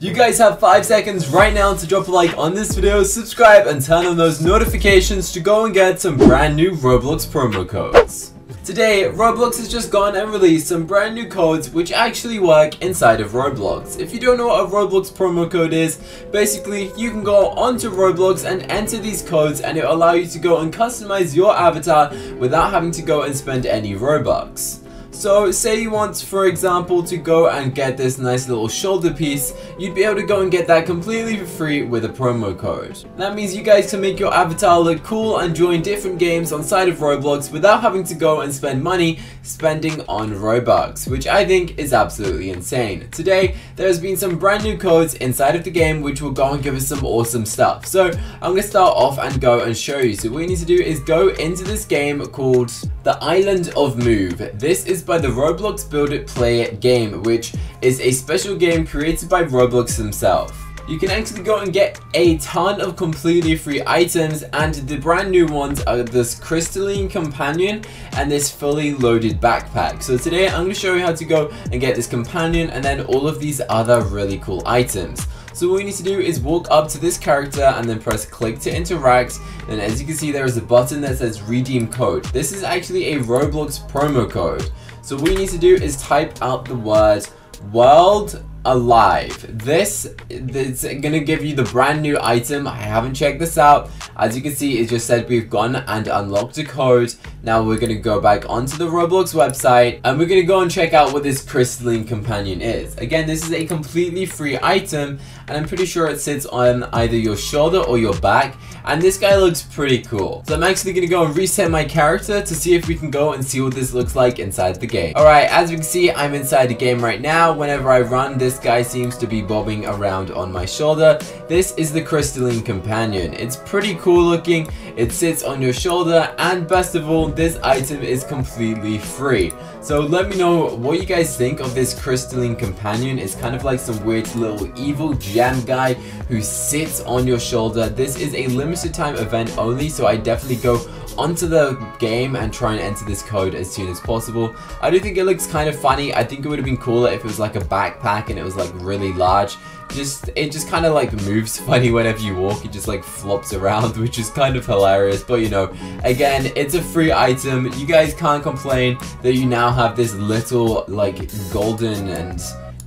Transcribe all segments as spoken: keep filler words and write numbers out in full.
You guys have five seconds right now to drop a like on this video, subscribe, and turn on those notifications to go and get some brand new Roblox promo codes. Today, Roblox has just gone and released some brand new codes which actually work inside of Roblox. If you don't know what a Roblox promo code is, basically you can go onto Roblox and enter these codes and it'll allow you to go and customize your avatar without having to go and spend any Robux. So say you want, for example, to go and get this nice little shoulder piece, you'd be able to go and get that completely for free with a promo code. That means you guys can make your avatar look cool and join different games on side of Roblox without having to go and spend money spending on Robux, which I think is absolutely insane. Today, there's been some brand new codes inside of the game which will go and give us some awesome stuff. So I'm going to start off and go and show you. So what you need to do is go into this game called the Island of Move. This is by the Roblox Build It Play It game, which is a special game created by Roblox themselves. You can actually go and get a ton of completely free items, and the brand new ones are this crystalline companion and this fully loaded backpack. So today I'm going to show you how to go and get this companion and then all of these other really cool items. So what you need to do is walk up to this character and then press click to interact, and as you can see there is a button that says redeem code. This is actually a Roblox promo code. So what you need to do is type out the word world alive. This is gonna give you the brand new item. I haven't checked this out. As you can see, it just said we've gone and unlocked a code. Now we're gonna go back onto the Roblox website and we're gonna go and check out what this crystalline companion is. Again, this is a completely free item and I'm pretty sure it sits on either your shoulder or your back, and this guy looks pretty cool. So I'm actually gonna go and reset my character to see if we can go and see what this looks like inside the game. Alright, as we can see, I'm inside the game right now. Whenever I run, this This guy seems to be bobbing around on my shoulder. This is the crystalline companion. It's pretty cool looking. It sits on your shoulder, and best of all, this item is completely free. So let me know what you guys think of this crystalline companion. It's kind of like some weird little evil gem guy who sits on your shoulder. This is a limited time event only, so I definitely go onto the game and try and enter this code as soon as possible. I do think it looks kind of funny. I think it would have been cooler if it was like a backpack and it was like really large. Just it just kind of like moves funny whenever you walk. It just like flops around, which is kind of hilarious. But you know, again, it's a free item. You guys can't complain that you now have this little like golden and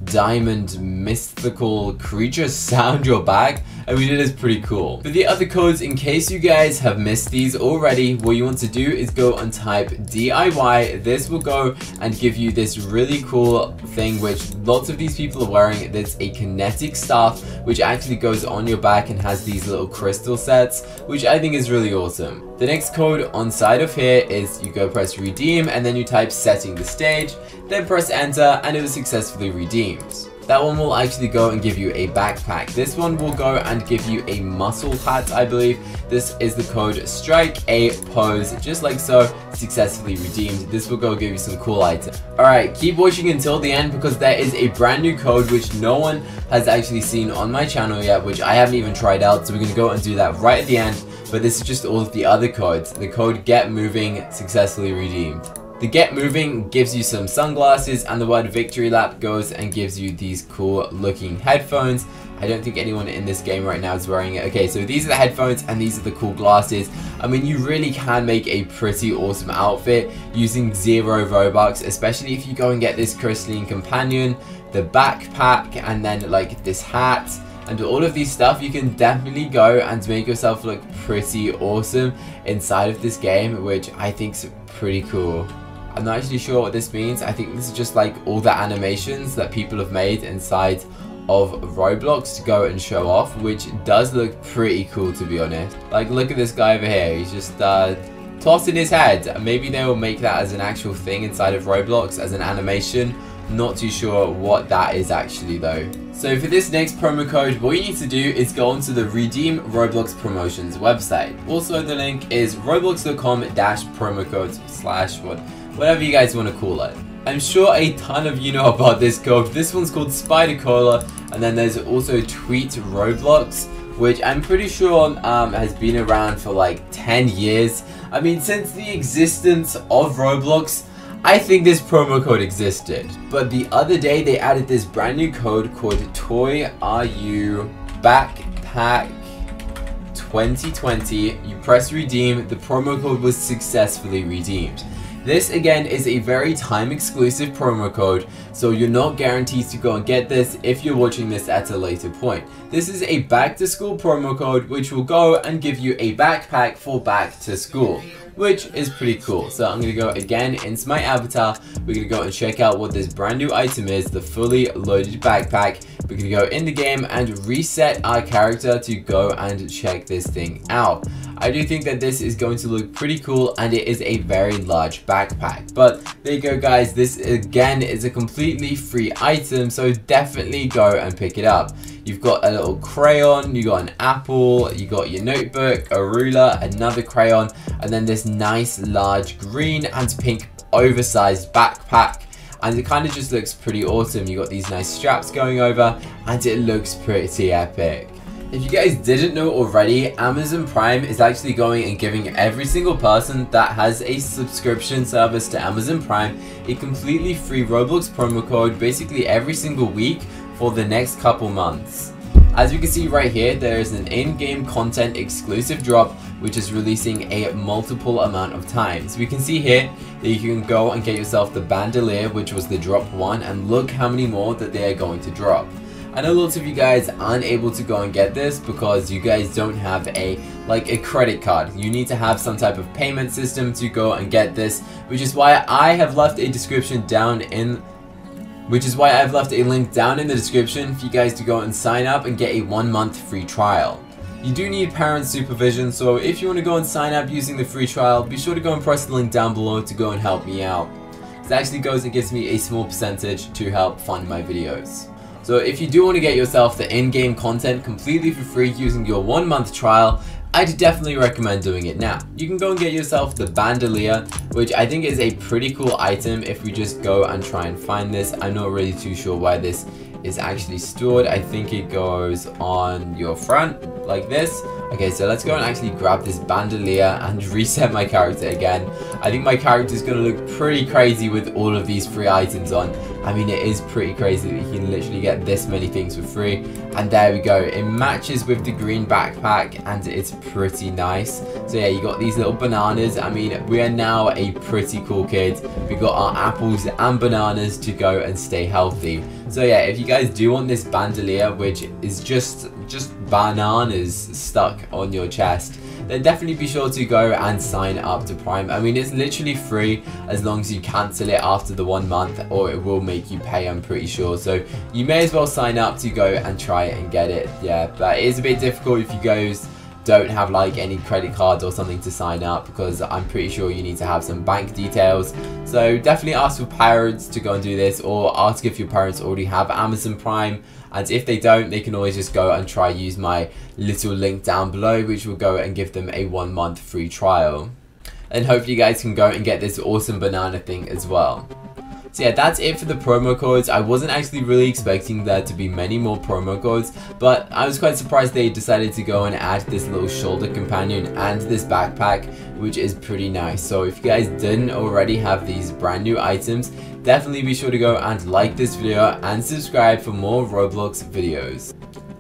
diamond mystical creature sound your back. I mean, it is pretty cool. For the other codes, in case you guys have missed these already, what you want to do is go and type D I Y. This will go and give you this really cool thing which lots of these people are wearing. That's a kinetic staff which actually goes on your back and has these little crystal sets, which I think is really awesome. The next code on side of here is you go press redeem and then you type setting the stage, then press enter, and it was successfully redeemed. That one will actually go and give you a backpack. This one will go and give you a muscle hat, I believe. This is the code strike a pose, just like so, successfully redeemed. This will go give you some cool items. Alright, keep watching until the end because there is a brand new code which no one has actually seen on my channel yet, which I haven't even tried out, so we're gonna go and do that right at the end. But this is just all of the other codes. The code get moving, successfully redeemed. The get moving gives you some sunglasses, and the word victory lap goes and gives you these cool looking headphones. I don't think anyone in this game right now is wearing it. Okay, so these are the headphones and these are the cool glasses. I mean, you really can make a pretty awesome outfit using zero Robux, especially if you go and get this crystalline companion, the backpack, and then like this hat. And all of these stuff, you can definitely go and make yourself look pretty awesome inside of this game, which I think is pretty cool. I'm not actually sure what this means. I think this is just like all the animations that people have made inside of Roblox to go and show off, which does look pretty cool, to be honest. Like, look at this guy over here. He's just uh, tossing his head. Maybe they will make that as an actual thing inside of Roblox as an animation. Not too sure what that is actually though. So for this next promo code, what you need to do is go onto the Redeem Roblox Promotions website. Also, the link is roblox dot com dash promo codes slash whatever you guys want to call it. I'm sure a ton of you know about this code. This one's called Spider Cola, and then there's also Tweet Roblox, which I'm pretty sure um, has been around for like ten years. I mean, since the existence of Roblox, I think this promo code existed, but the other day they added this brand new code called ToyRU Backpack twenty twenty. You press redeem, the promo code was successfully redeemed. This again is a very time exclusive promo code, so you're not guaranteed to go and get this if you're watching this at a later point. This is a back to school promo code which will go and give you a backpack for back to school, which is pretty cool. So I'm going to go again into my avatar, we're going to go and check out what this brand new item is, the fully loaded backpack. We're going to go in the game and reset our character to go and check this thing out. I do think that this is going to look pretty cool, and it is a very large backpack. But there you go guys, this again is a completely free item, so definitely go and pick it up. You've got a little crayon, you got an apple, you got your notebook, a ruler, another crayon, and then this nice large green and pink oversized backpack. And it kind of just looks pretty awesome. You got these nice straps going over and it looks pretty epic. If you guys didn't know already, Amazon Prime is actually going and giving every single person that has a subscription service to Amazon Prime a completely free Roblox promo code basically every single week for the next couple months. As you can see right here, there is an in-game content exclusive drop which is releasing a multiple amount of times. We can see here that you can go and get yourself the bandolier, which was the drop one, and look how many more that they are going to drop. I know lots of you guys aren't able to go and get this because you guys don't have a like a credit card. You need to have some type of payment system to go and get this, which is why I have left a description down in Which is why I've left a link down in the description for you guys to go and sign up and get a one month free trial. You do need parent supervision, so if you want to go and sign up using the free trial, be sure to go and press the link down below to go and help me out. This actually goes and gives me a small percentage to help fund my videos. So if you do want to get yourself the in-game content completely for free using your one month trial, I'd definitely recommend doing it now. You can go and get yourself the bandolier, which I think is a pretty cool item if we just go and try and find this. I'm not really too sure where this is actually stored. I think it goes on your front like this. Okay, so let's go and actually grab this bandolier and reset my character again. I think my character is going to look pretty crazy with all of these free items on. I mean, it is pretty crazy that you can literally get this many things for free. And there we go. It matches with the green backpack and it's pretty nice. So yeah, you got these little bananas. I mean, we are now a pretty cool kid. We got our apples and bananas to go and stay healthy. So yeah, if you guys do want this bandolier, which is just just bananas stuck on your chest, then definitely be sure to go and sign up to Prime. I mean, it's literally free as long as you cancel it after the one month or it will make you pay, I'm pretty sure. So you may as well sign up to go and try it and get it. Yeah, but it is a bit difficult if you guys don't have like any credit cards or something to sign up, because I'm pretty sure you need to have some bank details. So definitely ask for parents to go and do this, or ask if your parents already have Amazon Prime, and if they don't, they can always just go and try use my little link down below, which will go and give them a one month free trial. And hopefully you guys can go and get this awesome banana thing as well. So yeah, that's it for the promo codes. I wasn't actually really expecting there to be many more promo codes, but I was quite surprised they decided to go and add this little shoulder companion and this backpack, which is pretty nice. So if you guys didn't already have these brand new items, definitely be sure to go and like this video and subscribe for more Roblox videos.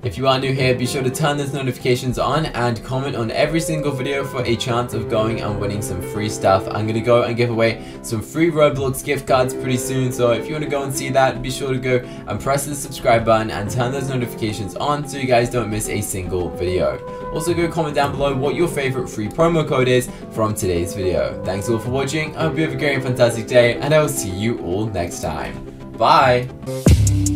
If you are new here, be sure to turn those notifications on and comment on every single video for a chance of going and winning some free stuff. I'm going to go and give away some free Roblox gift cards pretty soon, so if you want to go and see that, be sure to go and press the subscribe button and turn those notifications on so you guys don't miss a single video. Also, go comment down below what your favorite free promo code is from today's video. Thanks all for watching, I hope you have a great and fantastic day, and I will see you all next time. Bye!